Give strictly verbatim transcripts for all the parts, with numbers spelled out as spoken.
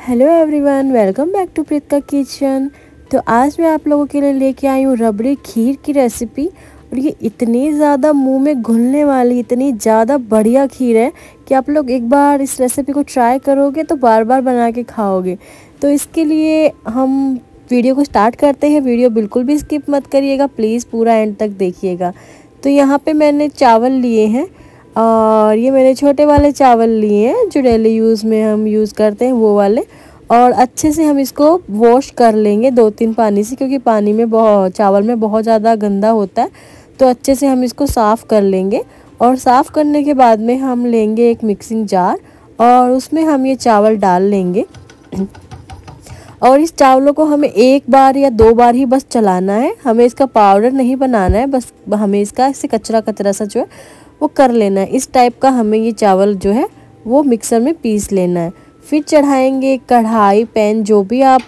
Hello everyone, welcome back to Preet का kitchen. तो आज मैं आप लोगों के लिए लेके आई हूँ रबड़ी खीर की रेसिपी। और ये इतनी ज़्यादा मुंह में घुलने वाली, इतनी ज़्यादा बढ़िया खीर है कि आप लोग एक बार इस रेसिपी को ट्राई करोगे तो बार बार बना के खाओगे। तो इसके लिए हम वीडियो को स्टार्ट करते हैं। वीडियो बिल्कुल भी स्किप मत करिएगा, प्लीज़ पूरा एंड तक देखिएगा। तो यहाँ पर मैंने चावल लिए हैं और ये मैंने छोटे वाले चावल लिए हैं जो डेली यूज़ में हम यूज़ करते हैं, वो वाले। और अच्छे से हम इसको वॉश कर लेंगे दो तीन पानी से, क्योंकि पानी में बहुत चावल में बहुत ज़्यादा गंदा होता है। तो अच्छे से हम इसको साफ़ कर लेंगे। और साफ़ करने के बाद में हम लेंगे एक मिक्सिंग जार और उसमें हम ये चावल डाल लेंगे। और इस चावलों को हमें एक बार या दो बार ही बस चलाना है, हमें इसका पाउडर नहीं बनाना है। बस हमें इसका इससे कचरा कचरा सा जो है वो कर लेना है। इस टाइप का हमें ये चावल जो है वो मिक्सर में पीस लेना है। फिर चढ़ाएंगे कढ़ाई, पैन, जो भी आप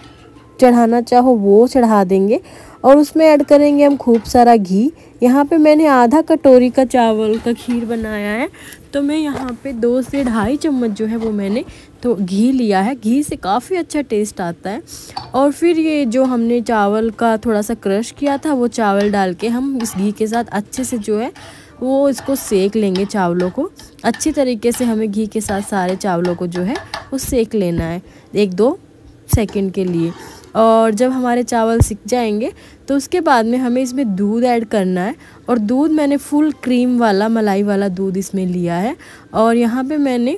चढ़ाना चाहो वो चढ़ा देंगे। और उसमें ऐड करेंगे हम खूब सारा घी। यहाँ पे मैंने आधा कटोरी का चावल का खीर बनाया है, तो मैं यहाँ पे दो से ढाई चम्मच जो है वो मैंने तो घी लिया है। घी से काफ़ी अच्छा टेस्ट आता है। और फिर ये जो हमने चावल का थोड़ा सा क्रश किया था वो चावल डाल के हम इस घी के साथ अच्छे से जो है वो इसको सेक लेंगे। चावलों को अच्छी तरीके से हमें घी के साथ सारे चावलों को जो है वो सेक लेना है एक दो सेकंड के लिए। और जब हमारे चावल सिक जाएंगे तो उसके बाद में हमें इसमें दूध ऐड करना है। और दूध मैंने फुल क्रीम वाला, मलाई वाला दूध इसमें लिया है। और यहाँ पे मैंने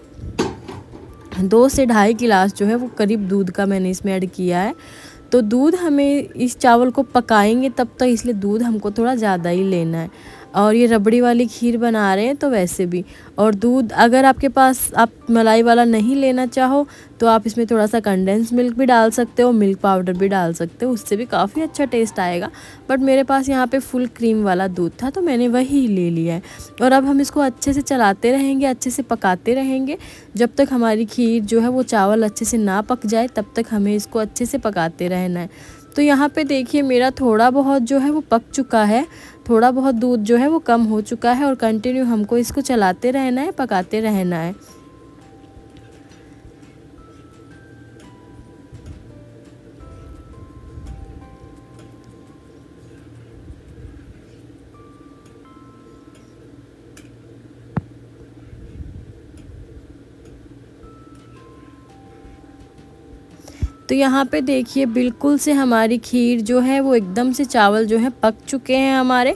दो से ढाई गिलास जो है वो करीब दूध का मैंने इसमें ऐड किया है। तो दूध हमें इस चावल को पकाएंगे तब तक, इसलिए दूध हमको थोड़ा ज़्यादा ही लेना है। और ये रबड़ी वाली खीर बना रहे हैं तो वैसे भी। और दूध अगर आपके पास आप मलाई वाला नहीं लेना चाहो तो आप इसमें थोड़ा सा कंडेंस मिल्क भी डाल सकते हो, मिल्क पाउडर भी डाल सकते हो, उससे भी काफ़ी अच्छा टेस्ट आएगा। बट मेरे पास यहाँ पे फुल क्रीम वाला दूध था तो मैंने वही ले लिया है। और अब हम इसको अच्छे से चलाते रहेंगे, अच्छे से पकाते रहेंगे जब तक हमारी खीर जो है वो चावल अच्छे से ना पक जाए, तब तक हमें इसको अच्छे से पकाते रहना है। तो यहाँ पे देखिए मेरा थोड़ा बहुत जो है वो पक चुका है, थोड़ा बहुत दूध जो है वो कम हो चुका है। और कंटिन्यू हमको इसको चलाते रहना है, पकाते रहना है। तो यहाँ पे देखिए बिल्कुल से हमारी खीर जो है वो एकदम से चावल जो है पक चुके हैं हमारे।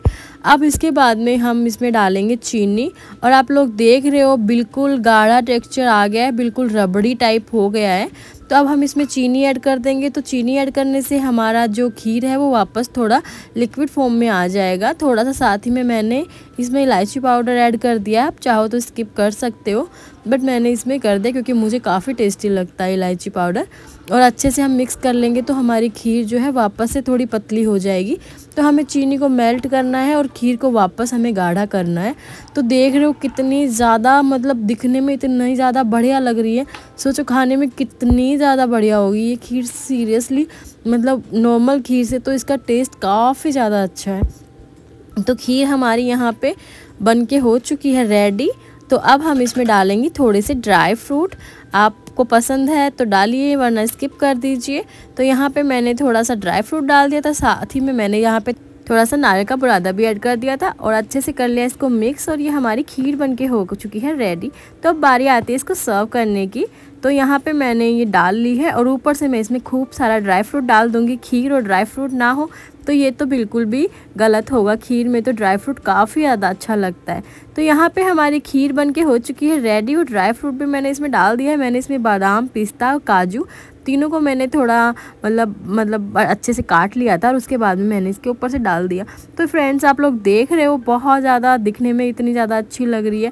अब इसके बाद में हम इसमें डालेंगे चीनी। और आप लोग देख रहे हो बिल्कुल गाढ़ा टेक्सचर आ गया है, बिल्कुल रबड़ी टाइप हो गया है। तो अब हम इसमें चीनी ऐड कर देंगे। तो चीनी ऐड करने से हमारा जो खीर है वो वापस थोड़ा लिक्विड फॉर्म में आ जाएगा थोड़ा सा। साथ ही में मैंने इसमें इलायची पाउडर ऐड कर दिया, आप चाहो तो स्किप कर सकते हो, बट मैंने इसमें कर दिया क्योंकि मुझे काफ़ी टेस्टी लगता है इलायची पाउडर। और अच्छे से हम मिक्स कर लेंगे तो हमारी खीर जो है वापस से थोड़ी पतली हो जाएगी। तो हमें चीनी को मेल्ट करना है और खीर को वापस हमें गाढ़ा करना है। तो देख रहे हो कितनी ज़्यादा, मतलब दिखने में इतनी ज़्यादा बढ़िया लग रही है, सोचो खाने में कितनी ज़्यादा बढ़िया होगी ये खीर। सीरियसली मतलब नॉर्मल खीर से तो इसका टेस्ट काफ़ी ज़्यादा अच्छा है। तो खीर हमारी यहाँ पे बनके हो चुकी है रेडी। तो अब हम इसमें डालेंगे थोड़े से ड्राई फ्रूट, आपको पसंद है तो डालिए वरना स्किप कर दीजिए। तो यहाँ पे मैंने थोड़ा सा ड्राई फ्रूट डाल दिया था, साथ ही में मैंने यहाँ पे थोड़ा सा नारियल का बुरादा भी ऐड कर दिया था। और अच्छे से कर लिया इसको मिक्स। और ये हमारी खीर बनके हो चुकी है रेडी। तो अब बारी आती है इसको सर्व करने की। तो यहाँ पे मैंने ये डाल ली है और ऊपर से मैं इसमें खूब सारा ड्राई फ्रूट डाल दूँगी। खीर और ड्राई फ्रूट ना हो तो ये तो बिल्कुल भी गलत होगा, खीर में तो ड्राई फ्रूट काफ़ी ज़्यादा अच्छा लगता है। तो यहाँ पे हमारी खीर बनके हो चुकी है रेडी। और ड्राई फ्रूट भी मैंने इसमें डाल दिया है। मैंने इसमें बादाम, पिस्ता और काजू तीनों को मैंने थोड़ा मतलब मतलब अच्छे से काट लिया था और उसके बाद में मैंने इसके ऊपर से डाल दिया। तो फ्रेंड्स आप लोग देख रहे हो बहुत ज़्यादा दिखने में इतनी ज़्यादा अच्छी लग रही है,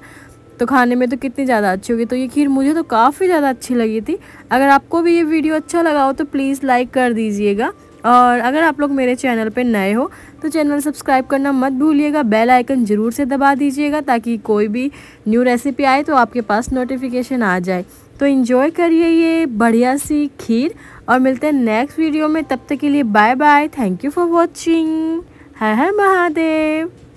तो खाने में तो कितनी ज़्यादा अच्छी होगी। तो ये खीर मुझे तो काफ़ी ज़्यादा अच्छी लगी थी। अगर आपको भी ये वीडियो अच्छा लगा हो तो प्लीज़ लाइक कर दीजिएगा। और अगर आप लोग मेरे चैनल पे नए हो तो चैनल सब्सक्राइब करना मत भूलिएगा। बेल आइकन ज़रूर से दबा दीजिएगा ताकि कोई भी न्यू रेसिपी आए तो आपके पास नोटिफिकेशन आ जाए। तो एंजॉय करिए ये बढ़िया सी खीर और मिलते हैं नेक्स्ट वीडियो में। तब तक के लिए bye bye. Thank you for watching. हर हर महादेव।